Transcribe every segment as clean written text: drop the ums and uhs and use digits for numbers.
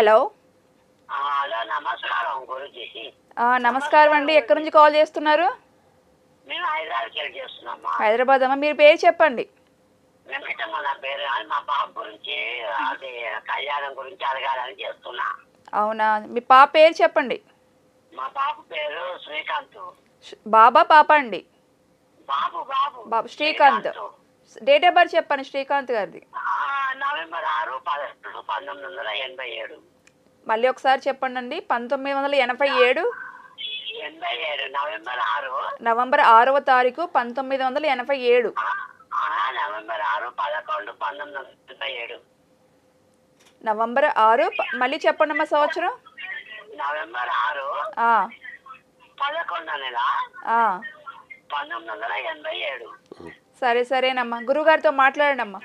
Hello నమస్కారం అండి. ఎక్కడ నుంచి కాల్ చేస్తున్నారు? నేను హైదరాబాద్ నుంచి చేస్తున్నామా. హైదరాబాద్ అమ్మ మీ పేరు చెప్పండి. నేను పెట్టమన్న పేరు మా పాప గురించి అదే కళ్యాణం గురించి అడగాలని చేస్తున్నా. అవునా, మీ పాప పేరు చెప్పండి. మా పాప పేరు శ్రీకాంత్. బాబా పాప అండి? బాబు బాబు బాబు శ్రీకాంత్. డేట్ ఆఫ్ బర్త్ చెప్పండి శ్రీకాంత్ గారిది. November 6, 1987. మళ్ళీ ఒకసారి చెప్పండి అండి. 1987 November 6వ తారీఖు 1987. November 6 మళ్ళీ చెప్పండి అమ్మా సంవత్సరం. November 6, 1987. సరే సరేనమ్మా. గురుగారితో మాట్లాడండి అమ్మా.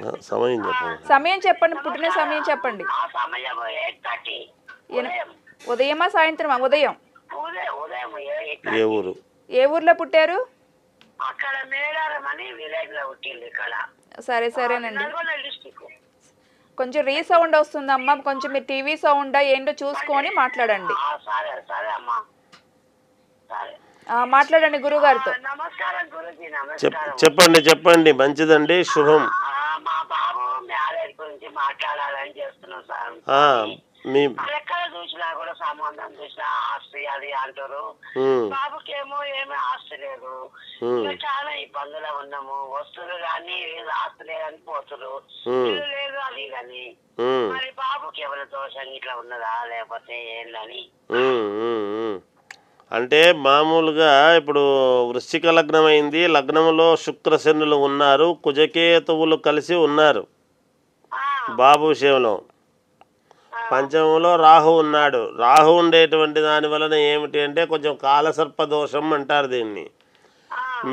సమయం చెప్పండి, పుట్టిన సమయం చెప్పండి. ఉదయమా సాయంత్రమా? ఉదయం. ఏ ఊర్లో పుట్టారు? సరే సరేనండి. కొంచెం రీసౌండ్ వస్తుందమ్మా, కొంచెం మీరు టీవీ సౌండ్ ఏంటో చూసుకొని మాట్లాడండి. మాట్లాడండి గురుగారితో. చెప్పండి చెప్పండి. మంచిదండి, శుభం. సంబంధం చూసినా ఆస్తి అది అంటారు. బాబుకేమో ఏమి ఆస్తి లేదు, చాలా ఇబ్బందులు ఉన్నాము. వస్తువులు కానీ ఆస్తి లేదని పోతులు లేదు అది కానీ. మరి బాబుకి ఎవరి దోషం ఇట్లా ఉన్నదా లేకపోతే ఏందని? అంటే మామూలుగా ఇప్పుడు వృశ్చిక లగ్నం అయింది. లగ్నంలో శుక్రశనులు ఉన్నారు, కుజకేతువులు కలిసి ఉన్నారు బాబు విషయంలో. పంచమంలో రాహు ఉన్నాడు. రాహు ఉండేటువంటి దాని వలన ఏమిటి అంటే కొంచెం కాలసర్ప దోషం అంటారు దీన్ని.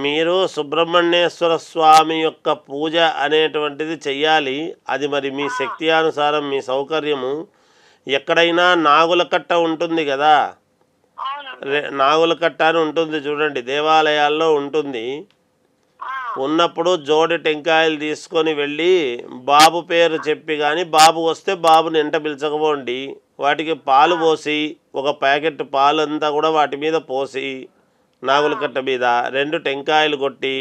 మీరు సుబ్రహ్మణ్యేశ్వర స్వామి యొక్క పూజ అనేటువంటిది చెయ్యాలి. అది మరి మీ శక్తి అనుసారం మీ సౌకర్యము. ఎక్కడైనా నాగులకట్ట ఉంటుంది కదా, నాగులకట్ట అని ఉంటుంది చూడండి, దేవాలయాల్లో ఉంటుంది. ఉన్నప్పుడు జోడి టెంకాయలు తీసుకొని వెళ్ళి బాబు పేరు చెప్పి, కానీ బాబు వస్తే బాబుని ఎంట పిలిచకపోండి. వాటికి పాలు పోసి, ఒక ప్యాకెట్ పాలు అంతా కూడా వాటి మీద పోసి, నాగులకట్ట మీద 2 టెంకాయలు కొట్టి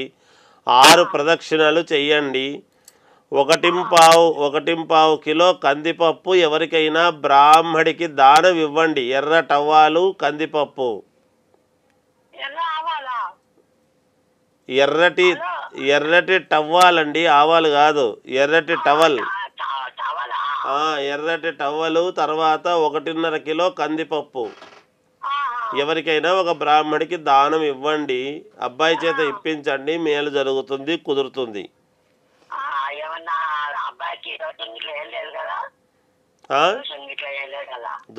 6 ప్రదక్షిణలు చెయ్యండి. 1.5 కిలో కందిపప్పు ఎవరికైనా బ్రాహ్మడికి దానం ఇవ్వండి. ఎర్ర టవ్వాలు కందిపప్పు, ఎర్రటి టవ్వాలండి, ఆవాలు కాదు, ఎర్రటి టవల్, ఎర్రటి టవ్వలు. తర్వాత 1.5 కిలో కందిపప్పు ఎవరికైనా ఒక బ్రాహ్మడికి దానం ఇవ్వండి. అబ్బాయి చేత ఇప్పించండి, మేలు జరుగుతుంది, కుదురుతుంది.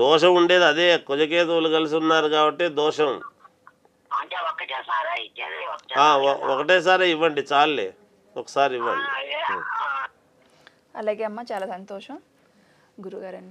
దోషం ఉండేది అదే, కుజకేతువులు కలిసి ఉన్నారు కాబట్టి దోషం. ఒకటేసారి ఇవ్వండి, చాలే, ఒకసారి ఇవ్వండి. అలాగే అమ్మ, చాలా సంతోషం గురుగారండి.